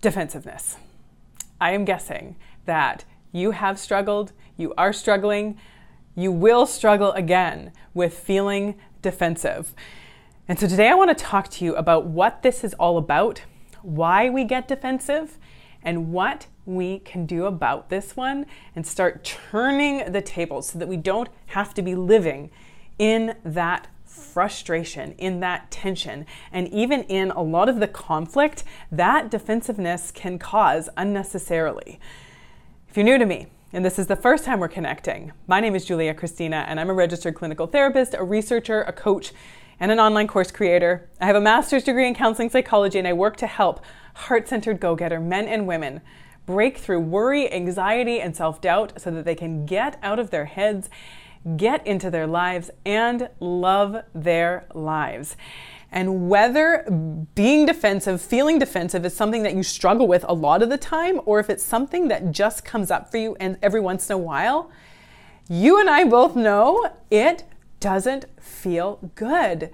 defensiveness. I am guessing that you have struggled, you are struggling, you will struggle again with feeling defensive. And so today I want to talk to you about what this is all about, why we get defensive, and what we can do about this one and start turning the tables so that we don't have to be living in that frustration, in that tension, and even in a lot of the conflict that defensiveness can cause unnecessarily. If you're new to me, and this is the first time we're connecting, my name is Julia Kristina, and I'm a registered clinical therapist, a researcher, a coach, and an online course creator. I have a master's degree in counseling psychology, and I work to help heart-centered go-getter men and women break through worry, anxiety, and self-doubt so that they can get out of their heads, get into their lives, and love their lives. And whether being defensive, feeling defensive is something that you struggle with a lot of the time, or if it's something that just comes up for you and every once in a while, you and I both know it doesn't feel good.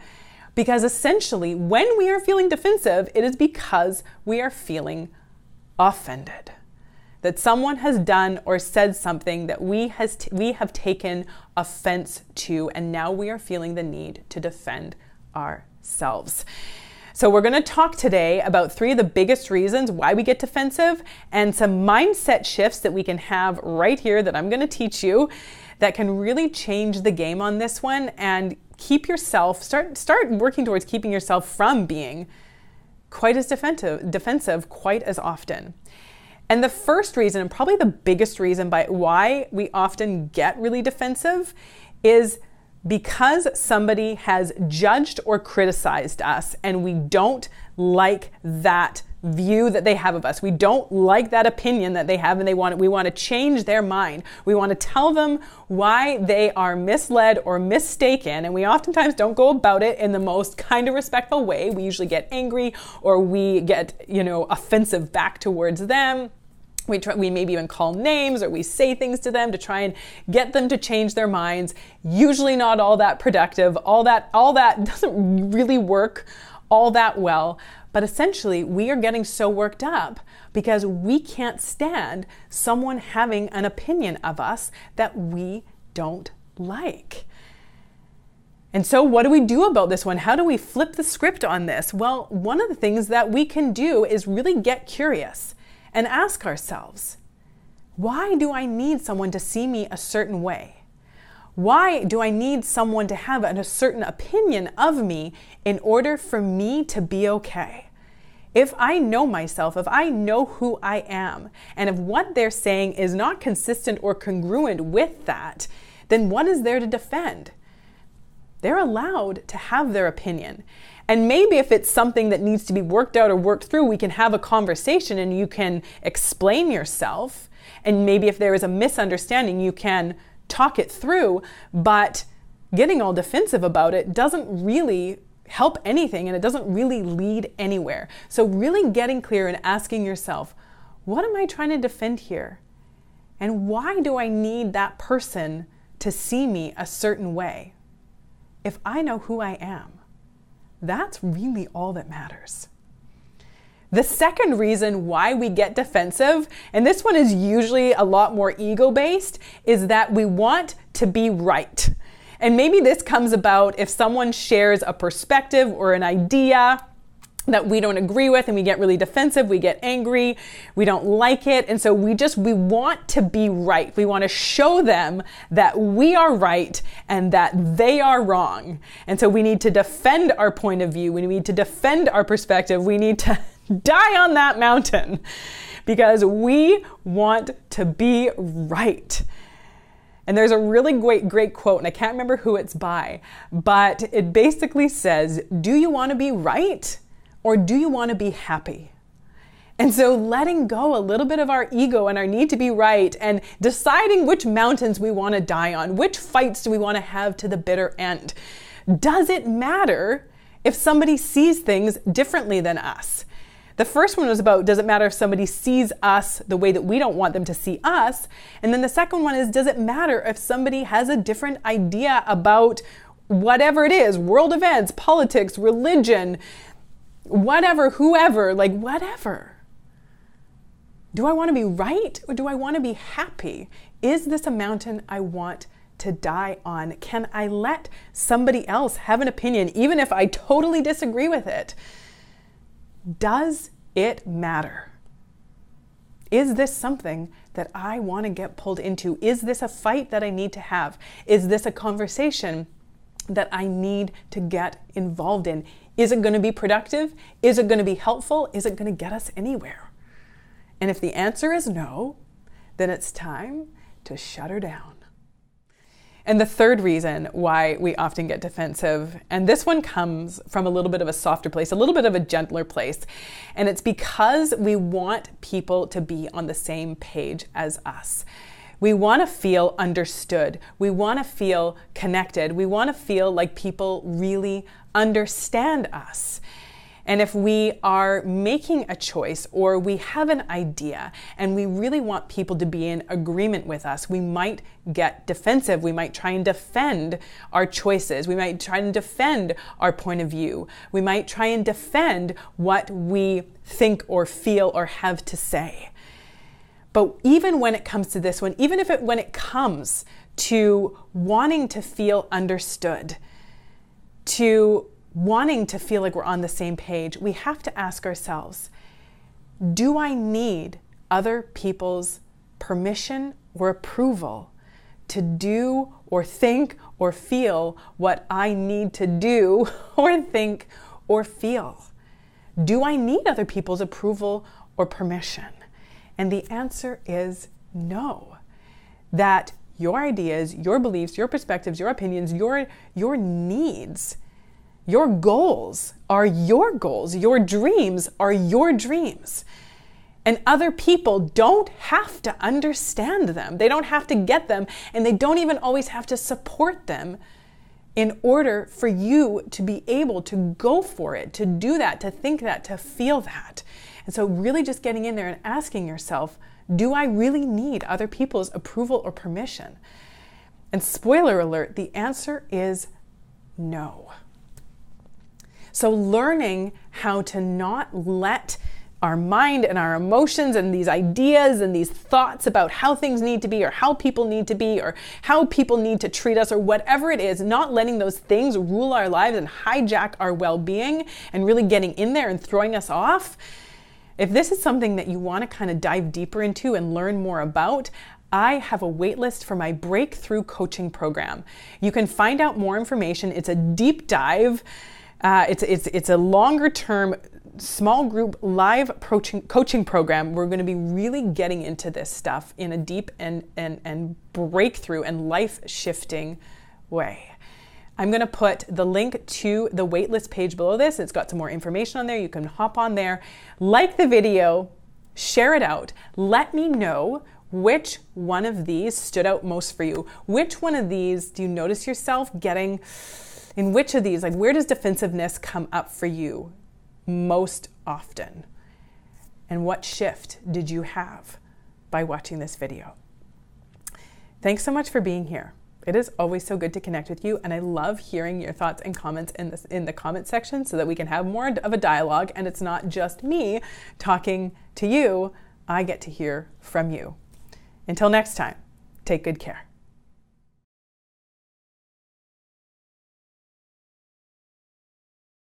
Because essentially, when we are feeling defensive, it is because we are feeling offended. That someone has done or said something that we have taken offense to, and now we are feeling the need to defend ourselves. So we're going to talk today about three of the biggest reasons why we get defensive and some mindset shifts that we can have right here that I'm going to teach you that can really change the game on this one and keep yourself, start working towards keeping yourself from being quite as defensive quite as often. And the first reason, and probably the biggest reason why we often get really defensive, is because somebody has judged or criticized us, and we don't like that view that they have of us. We don't like that opinion that they have, and we want to change their mind. We want to tell them why they are misled or mistaken, and we oftentimes don't go about it in the most kind of respectful way. We usually get angry, or we get, offensive back towards them. We maybe even call names, or we say things to them to try and get them to change their minds. Usually not all that productive. All that doesn't really work all that well. But essentially, we are getting so worked up because we can't stand someone having an opinion of us that we don't like. And so what do we do about this one? How do we flip the script on this? Well, one of the things that we can do is really get curious and ask ourselves, why do I need someone to see me a certain way? Why do I need someone to have a certain opinion of me in order for me to be okay? If I know myself, if I know who I am, and if what they're saying is not consistent or congruent with that, then what is there to defend? They're allowed to have their opinion. And maybe if it's something that needs to be worked out or worked through, we can have a conversation and you can explain yourself. And maybe if there is a misunderstanding, you can talk it through, but getting all defensive about it doesn't really help anything, and it doesn't really lead anywhere. So really getting clear and asking yourself, what am I trying to defend here? And why do I need that person to see me a certain way? If I know who I am, that's really all that matters. The second reason why we get defensive, and this one is usually a lot more ego-based, is that we want to be right. And maybe this comes about if someone shares a perspective or an idea that we don't agree with, and we get really defensive, we get angry, we don't like it, and so we want to be right. We want to show them that we are right and that they are wrong. And so we need to defend our point of view, we need to defend our perspective, we need to die on that mountain because we want to be right. And there's a really great quote, and I can't remember who it's by, but it basically says, do you want to be right? Or do you want to be happy? And so letting go a little bit of our ego and our need to be right and deciding which mountains we want to die on, which fights do we want to have to the bitter end. Does it matter if somebody sees things differently than us? The first one was about, does it matter if somebody sees us the way that we don't want them to see us? And then the second one is, does it matter if somebody has a different idea about whatever it is, world events, politics, religion, whatever, whoever, like whatever. Do I want to be right or do I want to be happy? Is this a mountain I want to die on? Can I let somebody else have an opinion even if I totally disagree with it? Does it matter? Is this something that I want to get pulled into? Is this a fight that I need to have? Is this a conversation that I need to get involved in? Is it going to be productive? Is it going to be helpful? Is it going to get us anywhere? And if the answer is no, then it's time to shut her down. And the third reason why we often get defensive, and this one comes from a little bit of a softer place, a little bit of a gentler place, and it's because we want people to be on the same page as us. We want to feel understood. We want to feel connected. We want to feel like people really understand us. And if we are making a choice or we have an idea and we really want people to be in agreement with us, we might get defensive. We might try and defend our choices. We might try and defend our point of view. We might try and defend what we think or feel or have to say. But even when it comes to this one, when it comes to wanting to feel understood, to wanting to feel like we're on the same page, we have to ask ourselves, do I need other people's permission or approval to do or think or feel what I need to do or think or feel? Do I need other people's approval or permission? And the answer is no. That your ideas, your beliefs, your perspectives, your opinions, your needs, your goals are your goals. Your dreams are your dreams. And other people don't have to understand them. They don't have to get them, and they don't even always have to support them in order for you to be able to go for it, to do that, to think that, to feel that. And so really just getting in there and asking yourself, do I really need other people's approval or permission? And spoiler alert, the answer is no. So learning how to not let our mind and our emotions and these ideas and these thoughts about how things need to be or how people need to be or how people need to treat us or whatever it is, not letting those things rule our lives and hijack our well-being and really getting in there and throwing us off. If this is something that you want to kind of dive deeper into and learn more about, I have a waitlist for my breakthrough coaching program. You can find out more information. It's a deep dive. It's a longer term, small group live coaching program. We're going to be really getting into this stuff in a deep and breakthrough and life shifting way. I'm going to put the link to the waitlist page below this. It's got some more information on there. You can hop on there, like the video, share it out. Let me know which one of these stood out most for you. Which one of these do you notice yourself getting? In which of these, like, where does defensiveness come up for you most often? And what shift did you have by watching this video? Thanks so much for being here. It is always so good to connect with you, and I love hearing your thoughts and comments in the comment section so that we can have more of a dialogue, and it's not just me talking to you. I get to hear from you. Until next time, take good care.